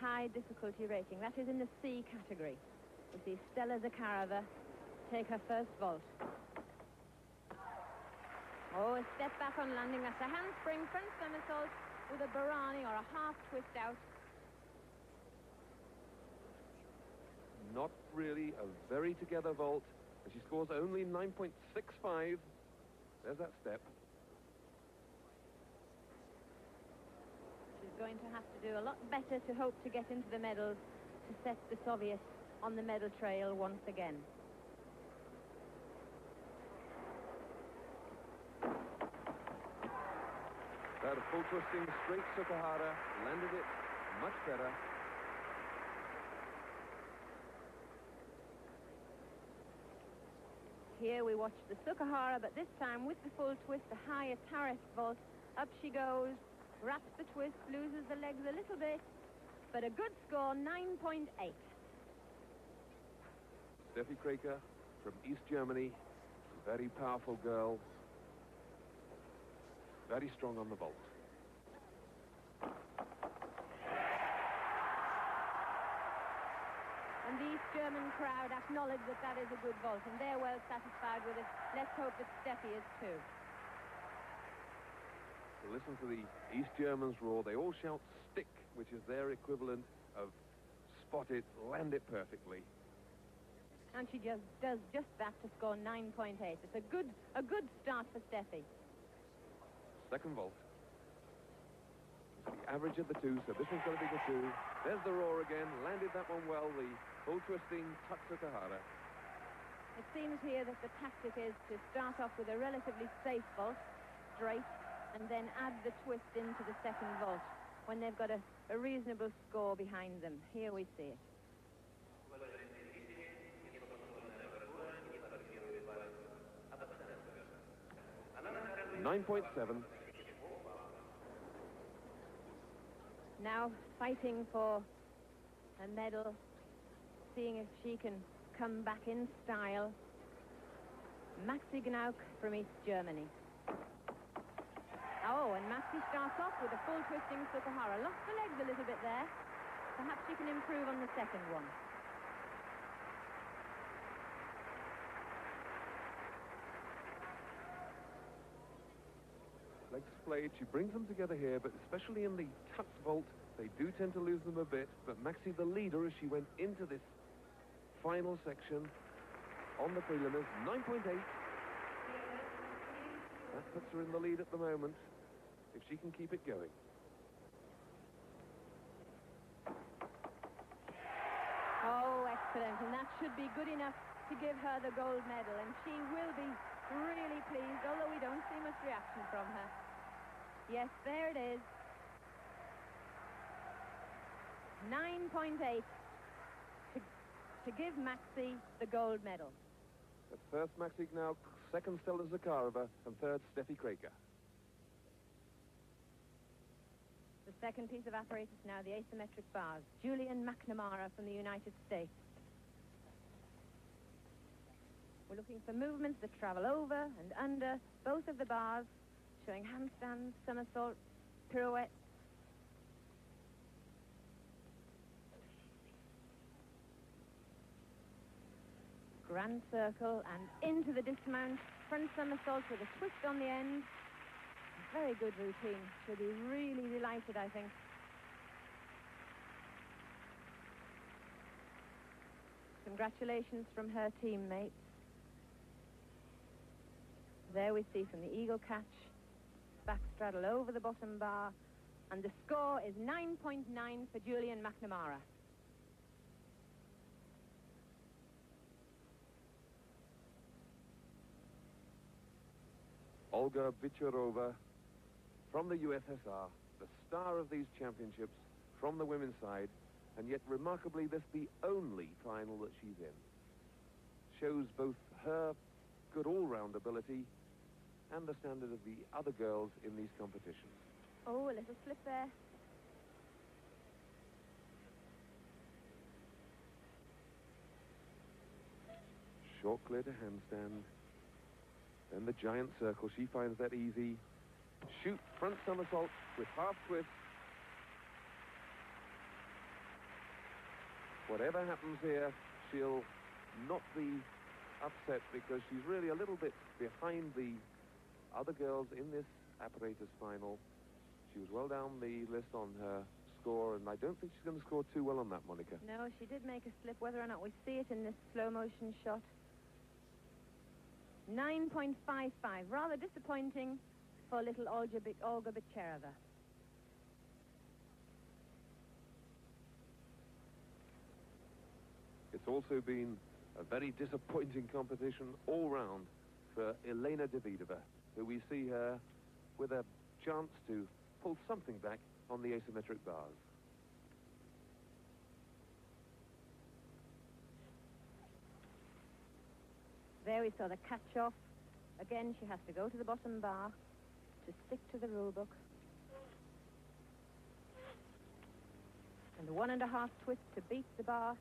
high difficulty rating. That is in the C category. We see Stella Zakharova take her first vault. Oh, a step back on landing. That's a handspring front somersault with a Barani or a half twist out. Not really a very together vault. And she scores only 9.65. There's that step. She's going to have to do a lot better to hope to get into the medals to set the Soviets on the medal trail once again. That full twisting straight Sukuhara landed it much better. Here we watch the Sukuhara, but this time with the full twist, the higher Tarek vault. Up she goes, wraps the twist, loses the legs a little bit, but a good score, 9.8. Steffi Kraker from East Germany, very powerful girl, very strong on the vault. And the East German crowd acknowledge that that is a good vault, and they're well satisfied with it. Let's hope that Steffi is too. So listen to the East Germans roar. They all shout stick, which is their equivalent of spot it, land it perfectly. And she just does just that to score 9.8. It's a good start for Steffi. Second vault. It's the average of the two, so this one's going to be the two. There's the roar again. Landed that one well. The full twisting Tatsukahara. It seems here that the tactic is to start off with a relatively safe vault, straight, and then add the twist into the second vault when they've got a reasonable score behind them. Here we see it. .7. Now fighting for a medal, seeing if she can come back in style. Maxi Gnauck from East Germany. Oh, and Maxi starts off with a full twisting Sukuhara. Lost the legs a little bit there. Perhaps she can improve on the second one. Legs played, she brings them together here, but especially in the Tats vault, they do tend to lose them a bit. But Maxi, the leader, as she went into this final section on the preliminaries, 9.8. That puts her in the lead at the moment, if she can keep it going. Oh, excellent, and that should be good enough to give her the gold medal, and she will be really pleased, although we don't see much reaction from her. Yes, there it is. 9.8 to give Maxi the gold medal. The first Maxi Gnauck, second Stella Zakharova, and third Steffi Kraker. The second piece of apparatus now, the asymmetric bars. Julianne McNamara from the United States. We're looking for movements that travel over and under both of the bars, showing handstands, somersaults, pirouettes. Grand circle and into the dismount, front somersault with a twist on the end. Very good routine. She'll be really delighted, I think. Congratulations from her teammates. There we see from the eagle catch, back straddle over the bottom bar, and the score is 9.9 for Julianne McNamara. Olga Bicherova from the USSR, the star of these championships from the women's side, and yet remarkably this the only final that she's in. Shows both her good all-round ability and the standard of the other girls in these competitions. Oh, a little slip there. Short clear to handstand. Then the giant circle, she finds that easy. Shoot front somersault with half twist. whatever happens here, she'll not be upset because she's really a little bit behind the other girls in this apparatus final. She was well down the list on her score, and I don't think she's going to score too well on that, Monica. No, she did make a slip, whether or not we see it in this slow-motion shot. 9.55, rather disappointing for little Olga Bicherova. It's also been a very disappointing competition all round for Elena Davydova, who we see her with a chance to pull something back on the asymmetric bars. There we saw the catch-off. Again, she has to go to the bottom bar to stick to the rule book. And the 1.5 twist to beat the bar.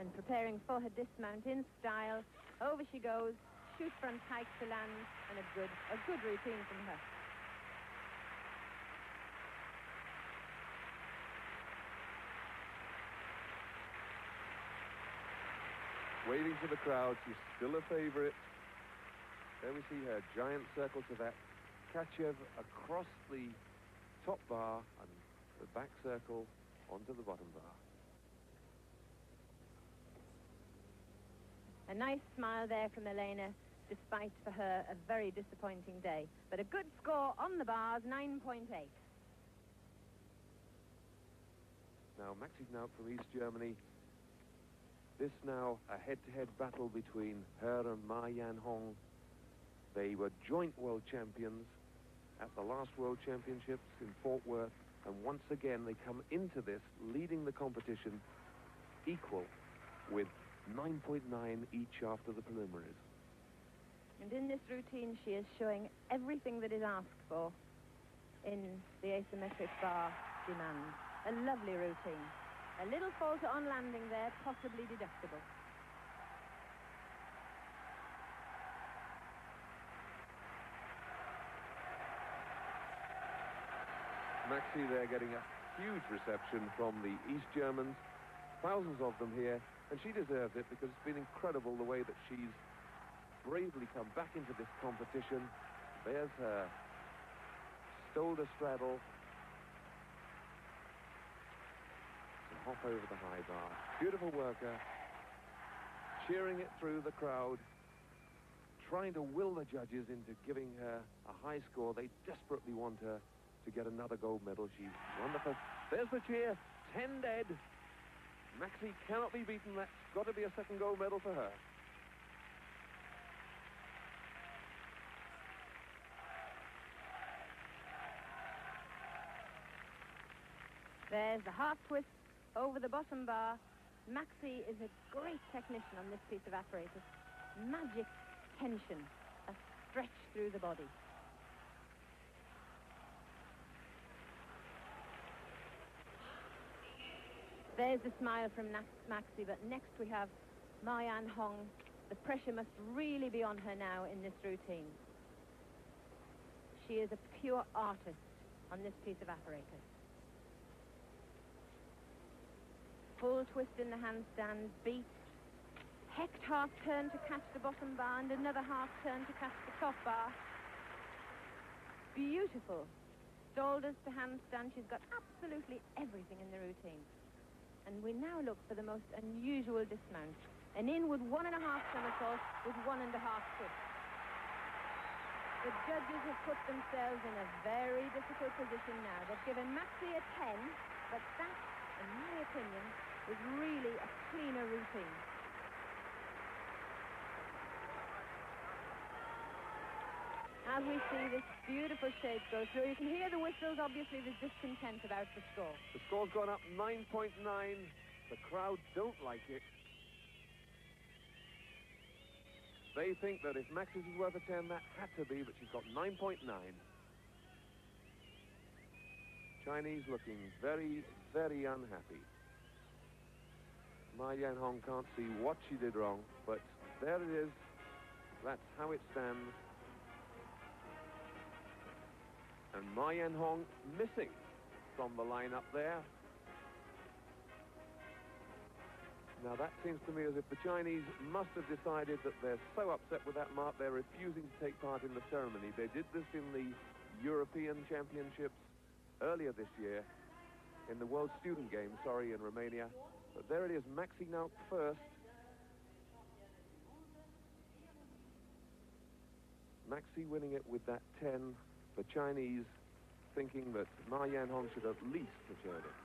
And preparing for her dismount in style, over she goes, shoot front pike to land, and a good routine from her. Waving to the crowd, she's still a favorite. There we see her giant circle to that Kachev across the top bar and the back circle onto the bottom bar. A nice smile there from Elena, despite for her a very disappointing day. But a good score on the bars, 9.8. Now, Maxi Gnauck from East Germany. This now a head-to-head battle between her and Ma Yanhong. They were joint world champions at the last World Championships in Fort Worth. And once again, they come into this leading the competition equal with 9.9 each after the preliminaries. And in this routine, she is showing everything that is asked for in the asymmetric bar demand. A lovely routine. A little falter on landing there, possibly deductible. Maxi there getting a huge reception from the East Germans. Thousands of them here. And she deserves it because it's been incredible the way that she's bravely come back into this competition. There's her shoulder straddle to hop over the high bar. Beautiful worker, cheering it through the crowd, trying to will the judges into giving her a high score. They desperately want her to get another gold medal. She's wonderful. There's the cheer, 10 dead. Maxi cannot be beaten. That's got to be a second gold medal for her. There's the half twist over the bottom bar. Maxi is a great technician on this piece of apparatus. Magic tension, a stretch through the body. There's the smile from Maxi, but next we have Ma Yanhong. The pressure must really be on her now in this routine. She is a pure artist on this piece of apparatus. Full twist in the handstand, beat. Hecked half turn to catch the bottom bar and another half turn to catch the top bar. Beautiful. Shoulders to handstand. She's got absolutely everything in the routine. And we now look for the most unusual dismount. And in with 1.5 somersaults with 1.5 twists. The judges have put themselves in a very difficult position now. They've given Maxi a 10, but that, in my opinion, was really a cleaner routine. As we see this beautiful shape go through, you can hear the whistles. Obviously, there's discontent about the score. The score's gone up 9.9. The crowd don't like it. They think that if Max's is worth a 10, that had to be, but she's got 9.9. Chinese looking very, very unhappy. Ma Yanhong can't see what she did wrong, but there it is. That's how it stands. And Ma Yanhong missing from the line up there. Now that seems to me as if the Chinese must have decided that they're so upset with that mark, they're refusing to take part in the ceremony. They did this in the European Championships earlier this year, in the World Student Games, sorry, in Romania. But there it is, Maxi Gnauck first. Maxi winning it with that 10, the Chinese thinking that Ma Yanhong should at least have shared it.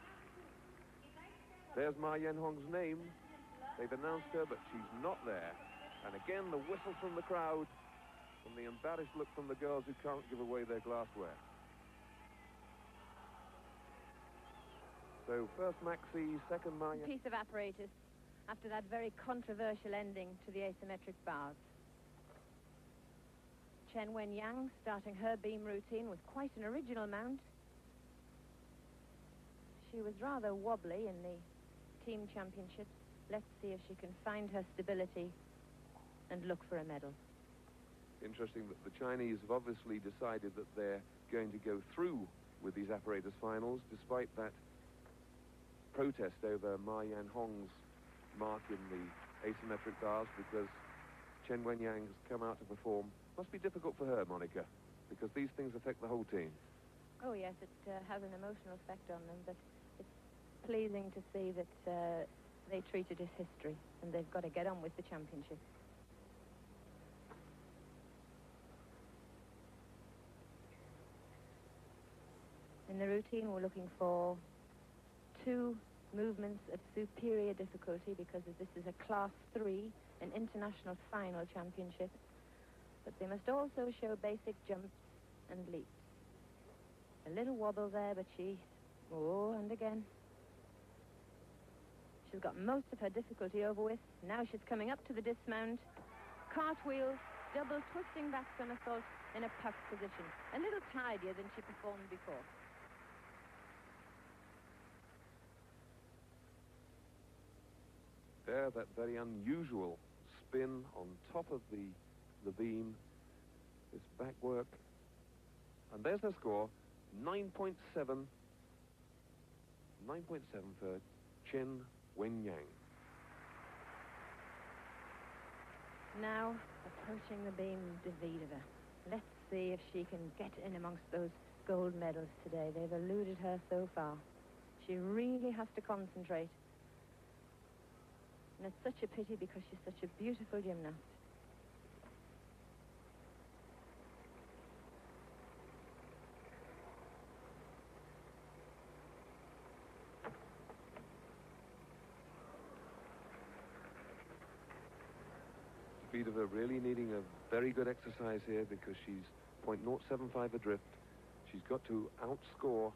There's Ma Yanhong's name. They've announced her, but she's not there. And again, the whistle from the crowd and the embarrassed look from the girls who can't give away their glassware. So first Maxi, second Ma Yanhong. Piece of apparatus after that very controversial ending to the asymmetric bows. Chen Wenyang starting her beam routine with quite an original mount. She was rather wobbly in the team championships. Let's see if she can find her stability and look for a medal. Interesting that the Chinese have obviously decided that they're going to go through with these apparatus finals, despite that protest over Ma Yanhong's mark in the asymmetric bars, because Chen Wenyang has come out to perform. Must be difficult for her, Monica, because these things affect the whole team. Oh, yes, it has an emotional effect on them, but it's pleasing to see that they treat it as history, and they've got to get on with the championship. In the routine, we're looking for two movements of superior difficulty, because this is a Class 3, an international final championship. But they must also show basic jumps and leaps. A little wobble there, but she... Oh, and again. She's got most of her difficulty over with. Now she's coming up to the dismount. Cartwheels, double twisting back somersault in a puck position. A little tidier than she performed before. There, that very unusual spin on top of the beam, this back work, and there's the score, 9.7, 9.7 for Chen Wenyang. Now approaching the beam, Davydova. Let's see if she can get in amongst those gold medals today. They've eluded her so far. She really has to concentrate, and it's such a pity because she's such a beautiful gymnast. Davydova really needing a very good exercise here, because she's 0.075 adrift. She's got to outscore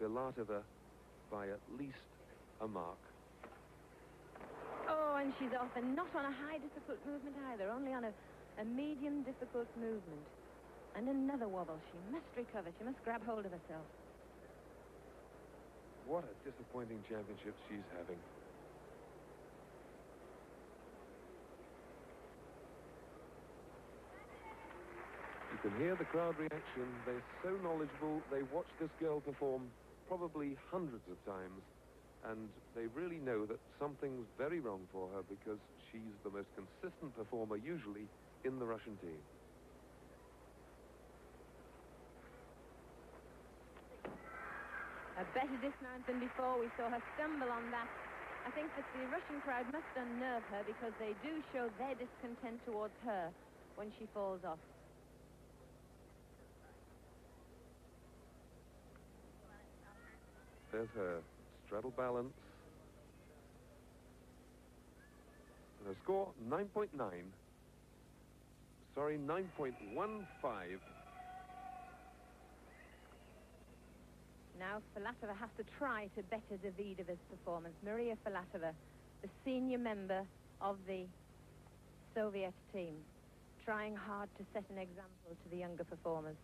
Filatova by at least a mark. Oh, and she's off, and not on a high difficult movement either, only on a medium difficult movement. And another wobble. She must recover. She must grab hold of herself. What a disappointing championship she's having. You can hear the crowd reaction. They're so knowledgeable. They watch this girl perform probably hundreds of times, and they really know that something's very wrong for her, because she's the most consistent performer usually in the Russian team. A better dismount than before. We saw her stumble on that. I think that the Russian crowd must unnerve her, because they do show their discontent towards her when she falls off. There's her straddle balance. And her score, 9.9. Sorry, 9.15. Now Filatova has to try to better Davydova's performance. Maria Filatova, the senior member of the Soviet team, trying hard to set an example to the younger performers.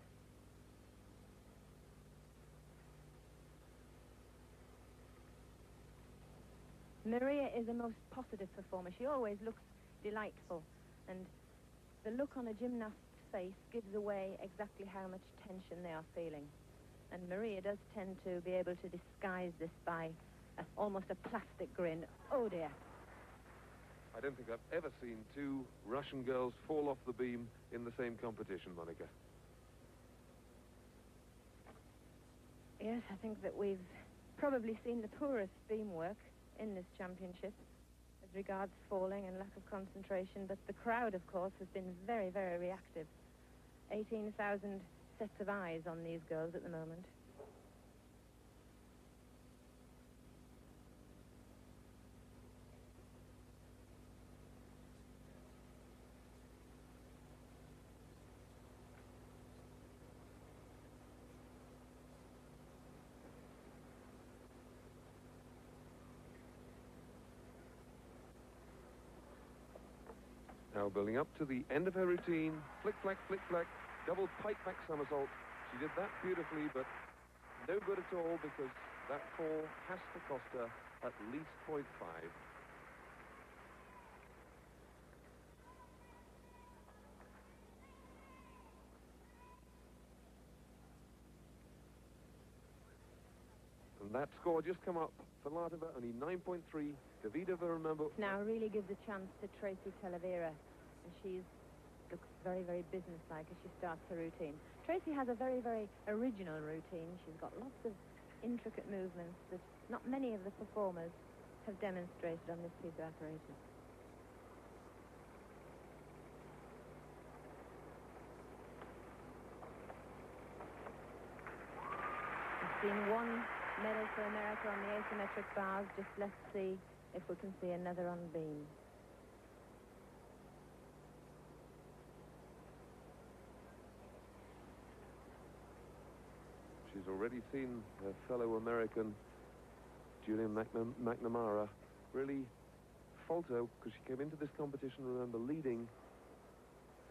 Maria is a most positive performer. She always looks delightful, and the look on a gymnast's face gives away exactly how much tension they are feeling. And Maria does tend to be able to disguise this by almost a plastic grin. Oh dear. I don't think I've ever seen two Russian girls fall off the beam in the same competition, Monica. Yes, I think that we've probably seen the poorest beam work in this championship as regards falling and lack of concentration, but the crowd, of course, has been very, very reactive. 18,000 sets of eyes on these girls at the moment. Now building up to the end of her routine, flick, flack, double pike back somersault. She did that beautifully, but no good at all because that fall has to cost her at least 0.5. And that score just come up for Filatova, only 9.3. Davydova, remember... Now really gives a chance to Tracy Talavera. And she looks very, very businesslike as she starts her routine. Tracy has a very, very original routine. She's got lots of intricate movements that not many of the performers have demonstrated on this piece of apparatus. We've seen one medal for America on the asymmetric bars. Just let's see if we can see another on beam. She's already seen her fellow American, Julianne McNamara, really falter because she came into this competition, remember, leading.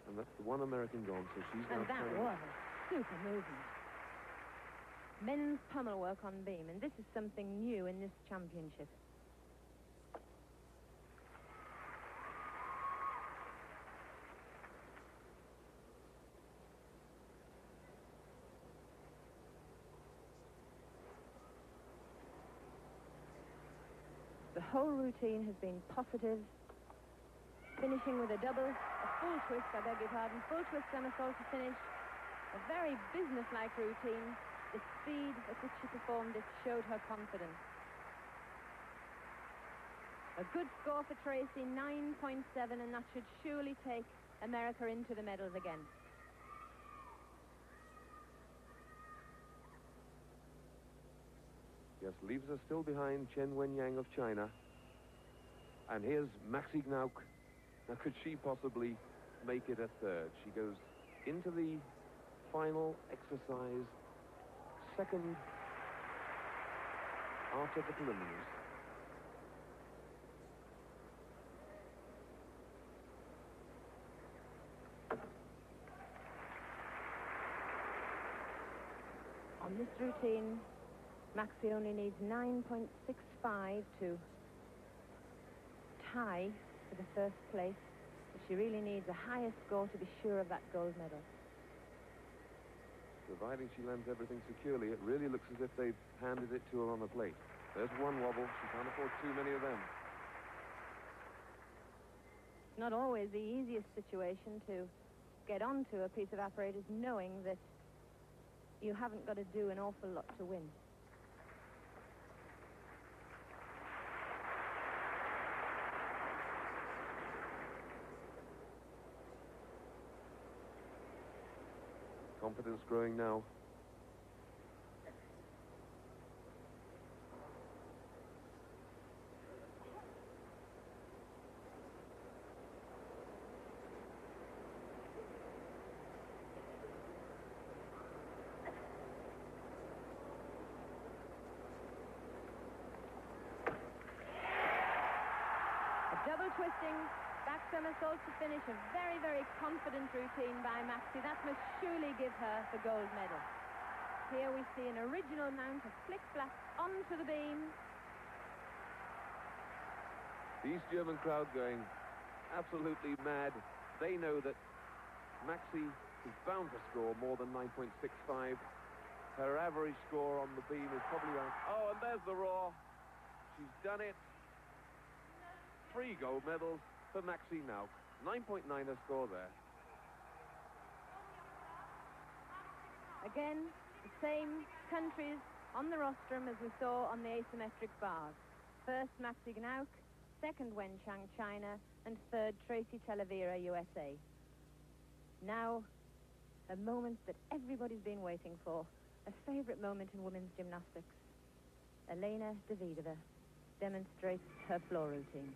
And that's the one American gone, so she's now... And that was a super movement. Men's pummel work on beam, and this is something new in this championship. The whole routine has been positive, finishing with a double, a full twist, I beg your pardon, full twist somersault to finish. A very businesslike routine. The speed at which she performed it showed her confidence. A good score for Tracy, 9.7, and that should surely take America into the medals again. Yes, leaves us still behind Chen Wenyang of China. And here's Maxi Gnauck. Now, could she possibly make it a third? She goes into the final exercise, second after the preliminaries. On this routine, Maxi only needs 9.65 to tie for the first place, but she really needs a higher score to be sure of that gold medal. Providing she lands everything securely, it really looks as if they've handed it to her on the plate. There's one wobble. She can't afford too many of them. Not always the easiest situation to get onto a piece of apparatus knowing that you haven't got to do an awful lot to win. Confidence growing now. A double twisting back somersault to finish, a very, very confident routine by Maxi. That must surely give her the gold medal. Here we see an original mount of flick-flack onto the beam. The East German crowd going absolutely mad. They know that Maxi is bound to score more than 9.65. Her average score on the beam is probably around... Oh, and there's the roar. She's done it. three gold medals for Maxi Gnauck. 9.9 a score there. Again, the same countries on the rostrum as we saw on the asymmetric bars. First, Maxi Gnauck, second, Wenchang, China, and third, Tracy Talavera, USA. Now, a moment that everybody's been waiting for, a favourite moment in women's gymnastics. Elena Davydova demonstrates her floor routine.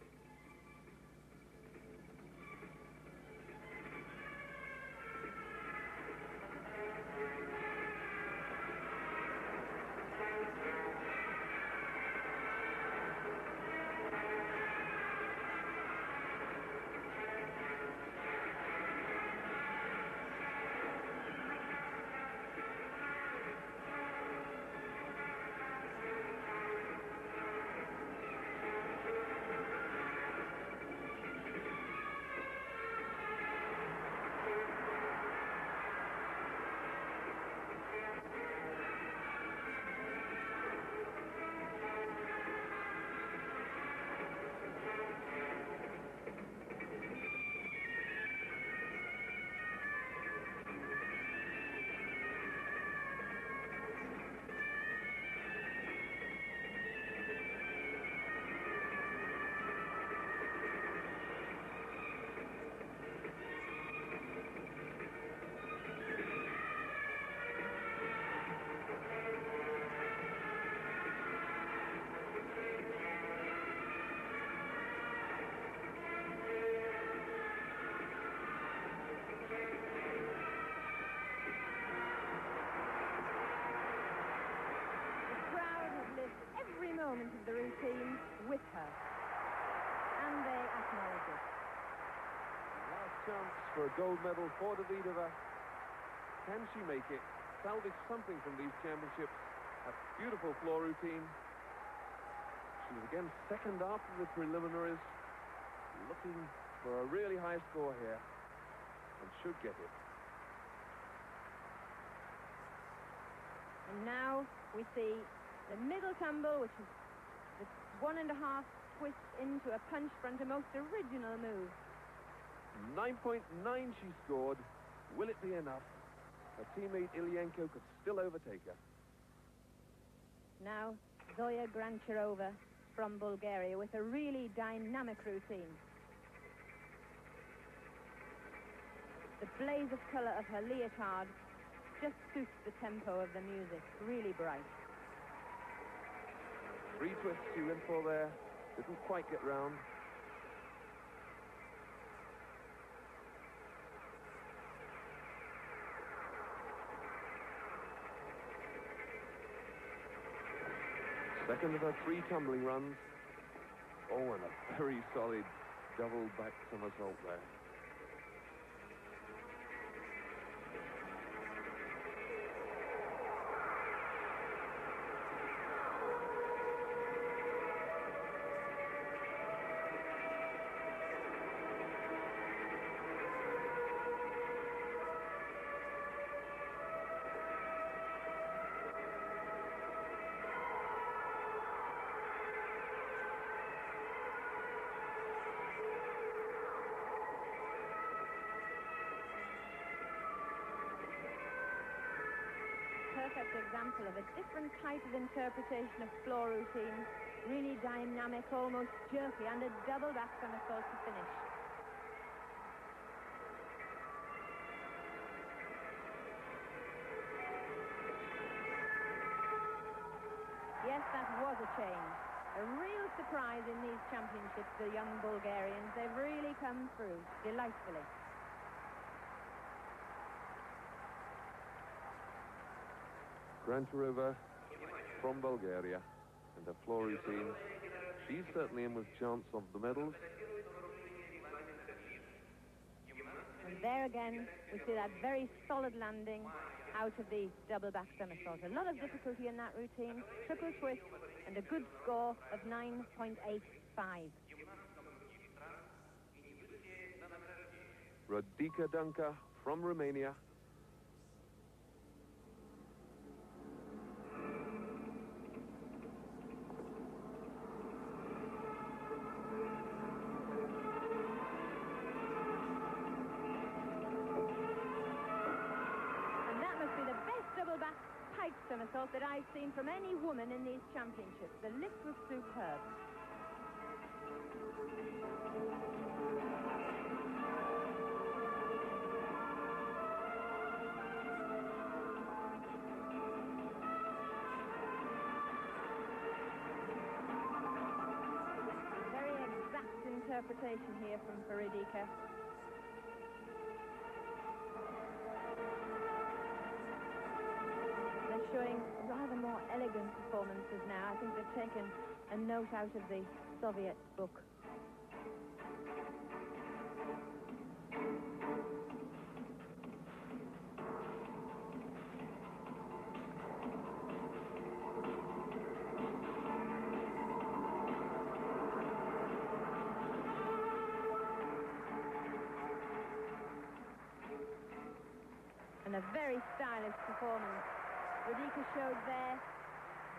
Of the routine with her, and they acknowledge it. Last chance for a gold medal for Davydova. Can she make it? Salvage something from these championships. A beautiful floor routine. She was again second after the preliminaries, looking for a really high score here, and should get it. And now we see the middle tumble, which is the 1.5 twist into a punch front, a most original move. 9.9 she scored. Will it be enough? Her teammate Ilienko could still overtake her. Now, Zoya Grancharova from Bulgaria with a really dynamic routine. The blaze of colour of her leotard just suits the tempo of the music, really bright. Three twists she went for there, didn't quite get round. Second of her three tumbling runs. Oh, and a very solid double back somersault there. Example of a different type of interpretation of floor routine, really dynamic, almost jerky, and a double back somersault to finish. Yes, that was a change. A real surprise in these championships, the young Bulgarians. They've really come through delightfully. Grancharova from Bulgaria and her floor routine. She's certainly in with chance of the medals. And there again, we see that very solid landing out of the double back somersault. A lot of difficulty in that routine, triple twist, and a good score of 9.85. Rodica Dunca from Romania. somersault that I've seen from any woman in these championships. The lift was superb. Very exact interpretation here from Rodica. Showing rather more elegant performances now. I think they've taken a note out of the Soviet book. And a very stylish performance. Rodica showed there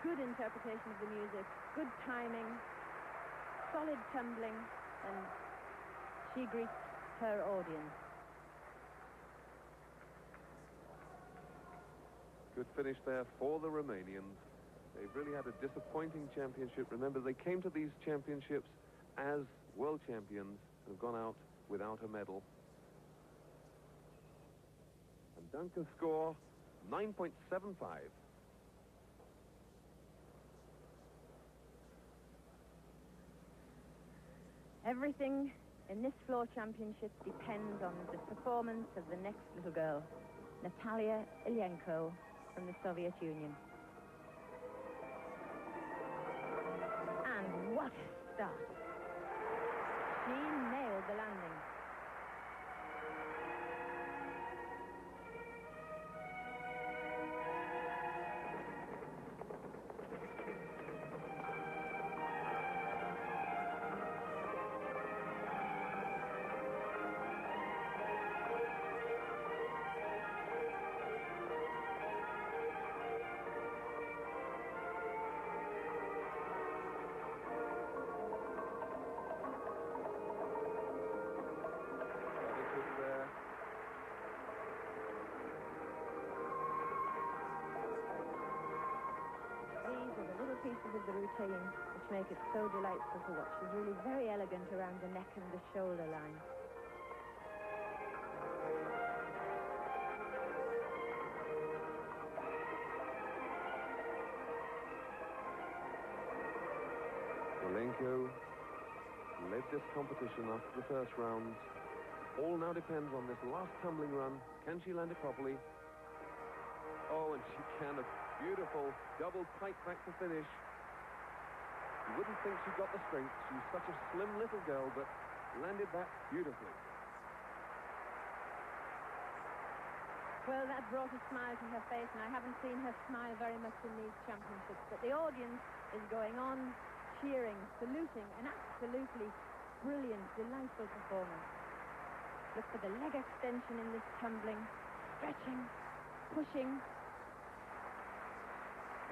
good interpretation of the music, good timing, solid tumbling, and she greets her audience. Good finish there for the Romanians. They've really had a disappointing championship. Remember, they came to these championships as world champions and have gone out without a medal. And Dunca's score, 9.75. Everything in this floor championship depends on the performance of the next little girl, Natalia Ilienko from the Soviet Union. And what a start! She nailed the landing. Pieces of the routine which make it so delightful to watch. She's really very elegant around the neck and the shoulder line. Ilienko led this competition after the first round. All now depends on this last tumbling run. Can she land it properly? Oh, and she can. Beautiful double tight back to finish. You wouldn't think she got the strength. She's such a slim little girl, but landed that beautifully. Well, that brought a smile to her face, and I haven't seen her smile very much in these championships. But the audience is going on, cheering, saluting, an absolutely brilliant, delightful performance. Look for the leg extension in this tumbling, stretching, pushing.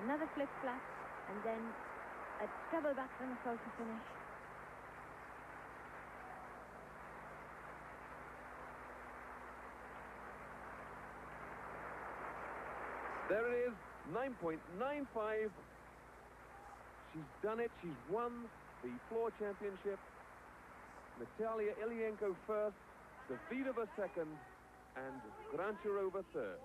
Another flip flap, and then a double back somersault to finish. There it is, 9.95. She's done it. She's won the floor championship. Natalia Ilienko first, Davydova second, and Grancharova third.